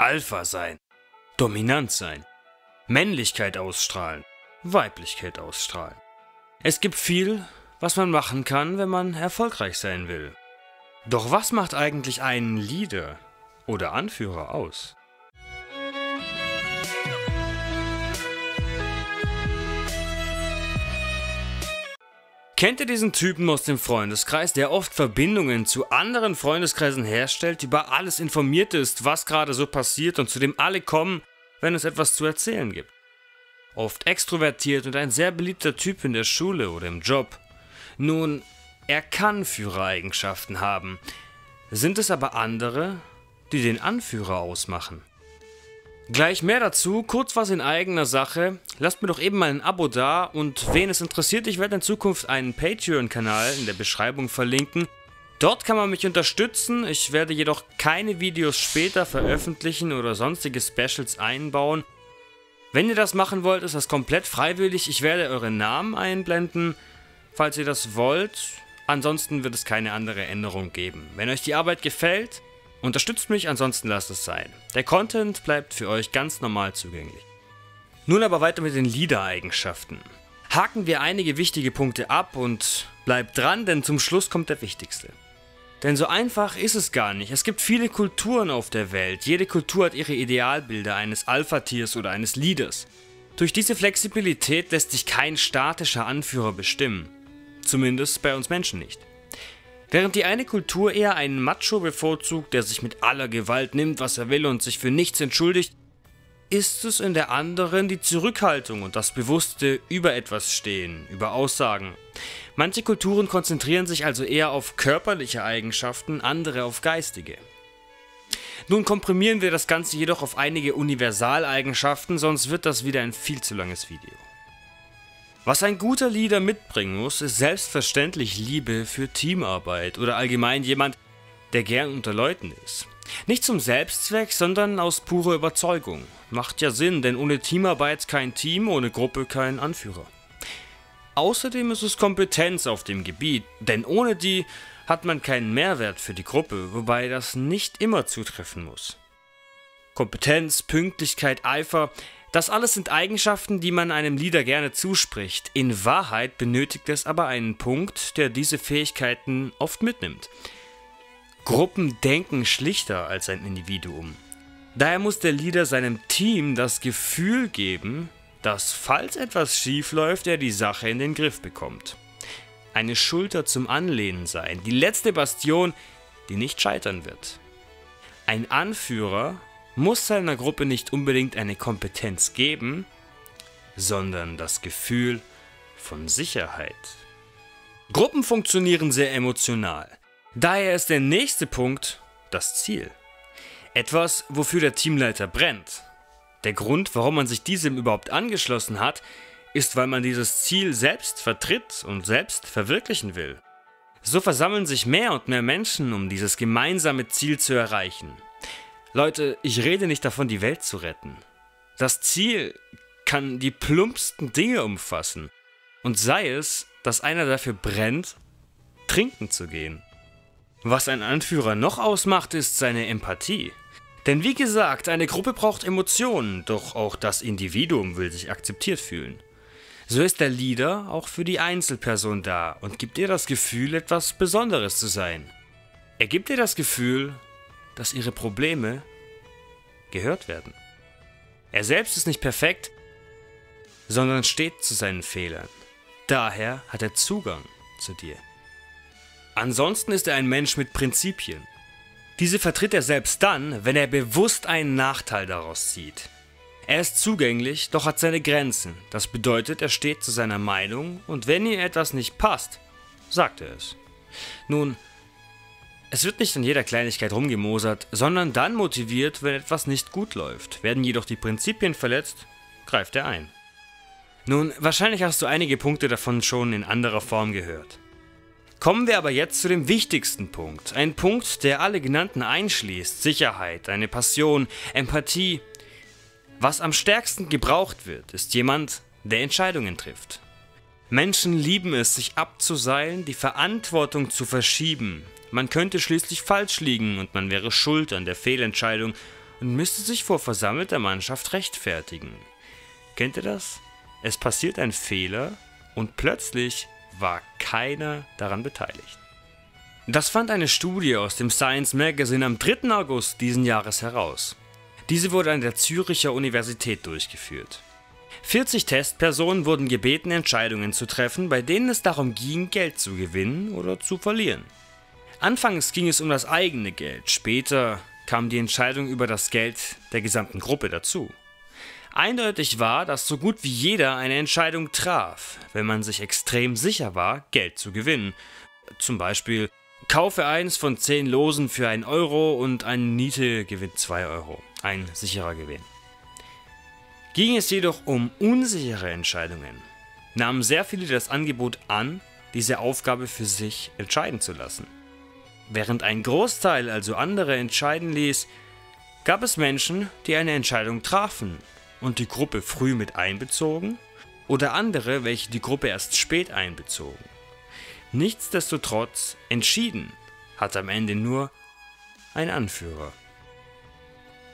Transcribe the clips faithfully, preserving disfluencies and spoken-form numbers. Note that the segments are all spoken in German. Alpha sein, dominant sein, Männlichkeit ausstrahlen, Weiblichkeit ausstrahlen. Es gibt viel, was man machen kann, wenn man erfolgreich sein will. Doch was macht eigentlich einen Leader oder Anführer aus? Kennt ihr diesen Typen aus dem Freundeskreis, der oft Verbindungen zu anderen Freundeskreisen herstellt, über alles informiert ist, was gerade so passiert und zu dem alle kommen, wenn es etwas zu erzählen gibt? Oft extrovertiert und ein sehr beliebter Typ in der Schule oder im Job. Nun, er kann Führereigenschaften haben. Sind es aber andere, die den Anführer ausmachen? Gleich mehr dazu, kurz was in eigener Sache. Lasst mir doch eben mal ein Abo da und wen es interessiert, ich werde in Zukunft einen Patreon-Kanal in der Beschreibung verlinken. Dort kann man mich unterstützen, ich werde jedoch keine Videos später veröffentlichen oder sonstige Specials einbauen. Wenn ihr das machen wollt, ist das komplett freiwillig, ich werde eure Namen einblenden, falls ihr das wollt. Ansonsten wird es keine andere Änderung geben. Wenn euch die Arbeit gefällt, unterstützt mich, ansonsten lasst es sein. Der Content bleibt für euch ganz normal zugänglich. Nun aber weiter mit den Leader-Eigenschaften. Haken wir einige wichtige Punkte ab und bleibt dran, denn zum Schluss kommt der wichtigste. Denn so einfach ist es gar nicht. Es gibt viele Kulturen auf der Welt. Jede Kultur hat ihre Idealbilder eines Alpha-Tiers oder eines Leaders. Durch diese Flexibilität lässt sich kein statischer Anführer bestimmen. Zumindest bei uns Menschen nicht. Während die eine Kultur eher einen Macho bevorzugt, der sich mit aller Gewalt nimmt, was er will und sich für nichts entschuldigt, ist es in der anderen die Zurückhaltung und das bewusste über etwas stehen, über Aussagen. Manche Kulturen konzentrieren sich also eher auf körperliche Eigenschaften, andere auf geistige. Nun komprimieren wir das Ganze jedoch auf einige Universaleigenschaften, sonst wird das wieder ein viel zu langes Video. Was ein guter Leader mitbringen muss, ist selbstverständlich Liebe für Teamarbeit oder allgemein jemand, der gern unter Leuten ist. Nicht zum Selbstzweck, sondern aus purer Überzeugung. Macht ja Sinn, denn ohne Teamarbeit kein Team, ohne Gruppe kein Anführer. Außerdem ist es Kompetenz auf dem Gebiet, denn ohne die hat man keinen Mehrwert für die Gruppe, wobei das nicht immer zutreffen muss. Kompetenz, Pünktlichkeit, Eifer... Das alles sind Eigenschaften, die man einem Leader gerne zuspricht. In Wahrheit benötigt es aber einen Punkt, der diese Fähigkeiten oft mitnimmt. Gruppen denken schlichter als ein Individuum. Daher muss der Leader seinem Team das Gefühl geben, dass, falls etwas schief läuft, er die Sache in den Griff bekommt. Eine Schulter zum Anlehnen sein, die letzte Bastion, die nicht scheitern wird. Ein Anführer muss seiner Gruppe nicht unbedingt eine Kompetenz geben, sondern das Gefühl von Sicherheit. Gruppen funktionieren sehr emotional. Daher ist der nächste Punkt das Ziel. Etwas, wofür der Teamleiter brennt. Der Grund, warum man sich diesem überhaupt angeschlossen hat, ist, weil man dieses Ziel selbst vertritt und selbst verwirklichen will. So versammeln sich mehr und mehr Menschen, um dieses gemeinsame Ziel zu erreichen. Leute, ich rede nicht davon, die Welt zu retten. Das Ziel kann die plumpsten Dinge umfassen. Und sei es, dass einer dafür brennt, trinken zu gehen. Was ein Anführer noch ausmacht, ist seine Empathie. Denn wie gesagt, eine Gruppe braucht Emotionen, doch auch das Individuum will sich akzeptiert fühlen. So ist der Leader auch für die Einzelperson da und gibt ihr das Gefühl, etwas Besonderes zu sein. Er gibt ihr das Gefühl, dass ihre Probleme gehört werden. Er selbst ist nicht perfekt, sondern steht zu seinen Fehlern. Daher hat er Zugang zu dir. Ansonsten ist er ein Mensch mit Prinzipien. Diese vertritt er selbst dann, wenn er bewusst einen Nachteil daraus zieht. Er ist zugänglich, doch hat seine Grenzen. Das bedeutet, er steht zu seiner Meinung und wenn ihm etwas nicht passt, sagt er es. Nun, es wird nicht an jeder Kleinigkeit rumgemosert, sondern dann motiviert, wenn etwas nicht gut läuft. Werden jedoch die Prinzipien verletzt, greift er ein. Nun, wahrscheinlich hast du einige Punkte davon schon in anderer Form gehört. Kommen wir aber jetzt zu dem wichtigsten Punkt. Ein Punkt, der alle genannten einschließt. Sicherheit, eine Passion, Empathie. Was am stärksten gebraucht wird, ist jemand, der Entscheidungen trifft. Menschen lieben es, sich abzuseilen, die Verantwortung zu verschieben. Man könnte schließlich falsch liegen und man wäre schuld an der Fehlentscheidung und müsste sich vor versammelter Mannschaft rechtfertigen. Kennt ihr das? Es passiert ein Fehler und plötzlich war keiner daran beteiligt. Das fand eine Studie aus dem Science Magazine am dritten August diesen Jahres heraus. Diese wurde an der Züricher Universität durchgeführt. vierzig Testpersonen wurden gebeten, Entscheidungen zu treffen, bei denen es darum ging, Geld zu gewinnen oder zu verlieren. Anfangs ging es um das eigene Geld, später kam die Entscheidung über das Geld der gesamten Gruppe dazu. Eindeutig war, dass so gut wie jeder eine Entscheidung traf, wenn man sich extrem sicher war, Geld zu gewinnen. Zum Beispiel, kaufe eins von zehn Losen für einen Euro und eine Niete gewinnt zwei Euro. Ein sicherer Gewinn. Ging es jedoch um unsichere Entscheidungen, nahmen sehr viele das Angebot an, diese Aufgabe für sich entscheiden zu lassen. Während ein Großteil also andere entscheiden ließ, gab es Menschen, die eine Entscheidung trafen und die Gruppe früh mit einbezogen oder andere, welche die Gruppe erst spät einbezogen. Nichtsdestotrotz entschieden hat am Ende nur ein Anführer.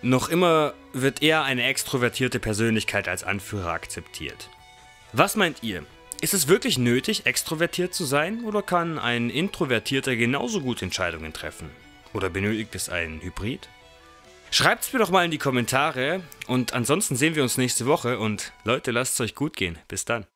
Noch immer wird eher eine extrovertierte Persönlichkeit als Anführer akzeptiert. Was meint ihr? Ist es wirklich nötig, extrovertiert zu sein, oder kann ein Introvertierter genauso gut Entscheidungen treffen? Oder benötigt es einen Hybrid? Schreibt es mir doch mal in die Kommentare und ansonsten sehen wir uns nächste Woche und Leute, lasst es euch gut gehen. Bis dann.